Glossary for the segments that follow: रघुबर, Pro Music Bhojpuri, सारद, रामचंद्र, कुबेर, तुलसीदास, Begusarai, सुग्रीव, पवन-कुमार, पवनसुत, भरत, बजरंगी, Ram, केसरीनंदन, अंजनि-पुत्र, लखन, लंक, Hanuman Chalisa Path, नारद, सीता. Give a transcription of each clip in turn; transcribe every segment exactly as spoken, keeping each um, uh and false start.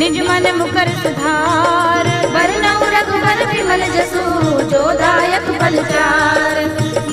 निज मन मुकर सुधार, बरनउँ रघुबर बिमल जसु जो दायक फलचार।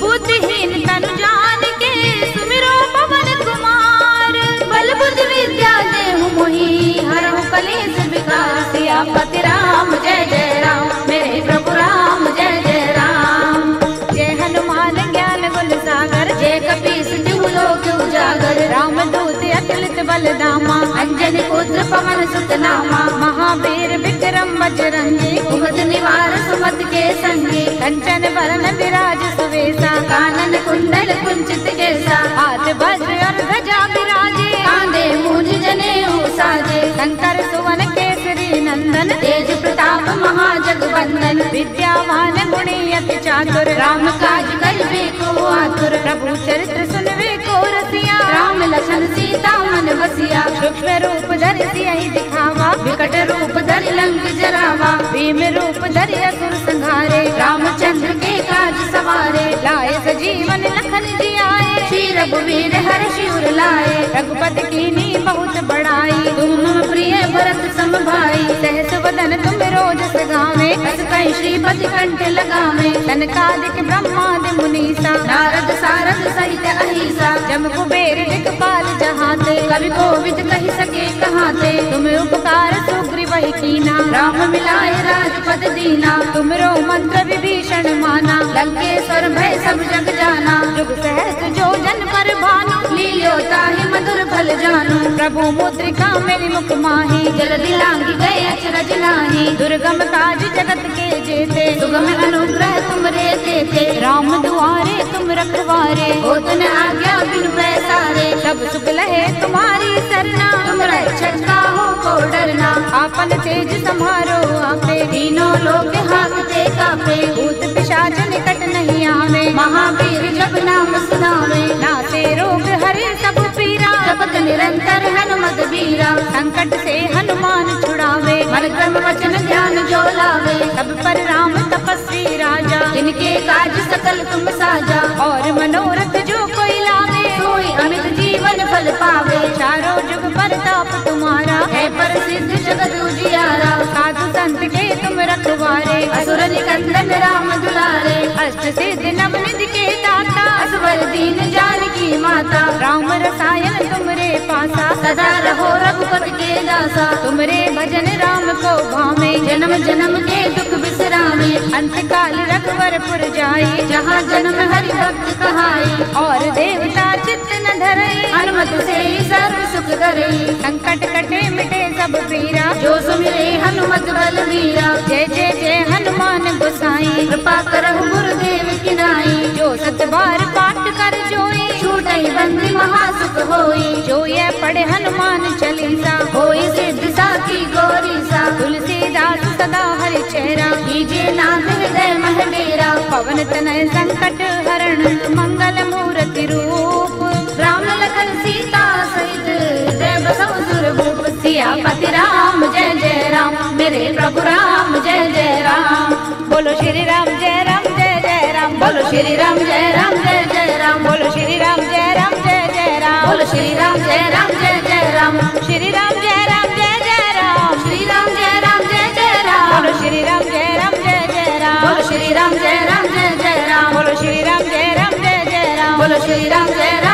बुद्धिहीन तनु जान के सुमिरो पवन कुमार, बल बुद्धि विद्या देहु मोहि हरहु कलेश विकार। सियापति राम जय जय राम मेरे प्रभु राम जय जय राम। जय हनुमान ज्ञान गुण सागर, जय कपीस तिहुँ लोक उजागर। राम दूत अतुलित बल धामा, अंजनी पुत्र पवन सुत नामा। महावीर विक्रम बजरंगी, कुमति निवार सुमति के संगी। कंचन बरन विराज सुवेशा, कानन कुंडल कुंचित केसा। हाथ वज्र और ध्वजा विराजे, कांधे मूंज जनेऊ साजे। शंकर सुवन केसरी नंदन, तेज प्रताप महाजगवंदन। विद्यावान गुणी अति चातुर, राम काज करबे को आतुर। प्रभु चरित्र सुनबे को रसिया, राम लखन सीता मन बसिया। सूक्ष्म रूप धरि सियहि दिखावा, विकट रूप धरि लंक जरावा। भीम रूप धरि असुर संहारे, रामचंद्र के काज सवारे। लाए सजीवन लखन जियाए, श्री रघुवीर हर्षि उर लाए। रघुपति कीन्ही बहुत बड़ाई, तुम मम प्रिय भरत सम भाई। सहस वदन तुम रोज सगावे, अस कहि श्रीपति कंठ लगावे। सनकादिक ब्रह्मादि मुनीसा, नारद सारद सहित अहिसा। जम कुबेर दिखपाल जहाते, कवि कोविद कहि सके कहाते। तुम उपकार सुग्रीवहि कीना, राम मिलाए राजपद दीना। तुमरो मंत्र विभीषण माना, लंकेश्वर भय सब जग जाना। जुग सहस्त्र जो जन पर भानु, लील्यो ताहि मधुर फल जानु। प्रभु मुद्रिका मेलि मुख माहि, जल्दी लांघि गए अचरज नाहि। दुर्गम काज जगत के जेते, सुगम अनुग्रह तुमरे तेते। राम दुआरे तुम रखवारे, होत न आज्ञा बिनु पैसारे। सब सुख लहे तुम्हारी सरना, तुम रक्षक काहू को डरना। आपन तेज सम्हारो आपे, तीनों लोक हाँकते कापे। भूत पिशाच निकट नहीं आवे, महावीर जब नाम सुनावे। नासे रोग हरे सब पीरा, जपत निरंतर हनुमत बीरा। संकट से हनुमान छुड़ावे, मन क्रम वचन ध्यान जो लावे। सब पर राम तपस्वी राजा, जिनके काज सकल तुम साजा। और मनोरथ जो कोई लावे, कोई अमित जीवन फल पावे। चारों जुग परताप तुम्हारा, है प्रसिद्ध जगत उजियारा। साधु संत के तुम रखवारे, असुर निकंदन राम दुलारे। अष्ट सिद्धि नव निधि के दाता, असवर दीन जानकी माता। राम रसायन तुमरे पासा, सदा रहो रघुपति के दासा। तुमरे भजन राम को भावे, जन्म जन्म के दुख बिसरावे। अंतकाल रघुवरपुर जाये, जहाँ जन्म हरि भक्त कहाई। और देवता चित्त न धरे, हनुमत से सर्व सुख करे। संकट कटे मिटे सब पीरा, जो सुमिरे हनुमत बलबीरा। जय जय जय हनुमान गोसाई, कृपा करहु गुरुदेव की नाई। जो सत बार पाठ कर जोई, छूटहि बंदी महासुख होई। जो ये पढ़े हनुमान चालीसा, होई सिद्ध साखी गौरीसा। तुलसीदास सदा हरि चेहरा, कीजिए नाथ हृदय मह मेरा। पवन तनय संकट हरण, मंगल मूर्ति रूप। राम लखन सीता सहित, जय बसव सुर भूप। सियापति राम जय जय राम मेरे प्रभु राम जय जय राम। बोलो श्री राम जय राम जय जय राम, बोलो श्री राम जय राम जय जय राम, बोलो श्री राम जय राम जय जय राम, बोलो श्री राम जय राम जय जय राम। श्री राम जय राम जय जय राम, श्री राम जय राम जय जय राम, बोलो श्री राम जय राम जय जय राम, बोलो श्री राम जय राम जय जय राम, बोलो श्री राम जय राम जय जय राम, बोलो श्री राम जय।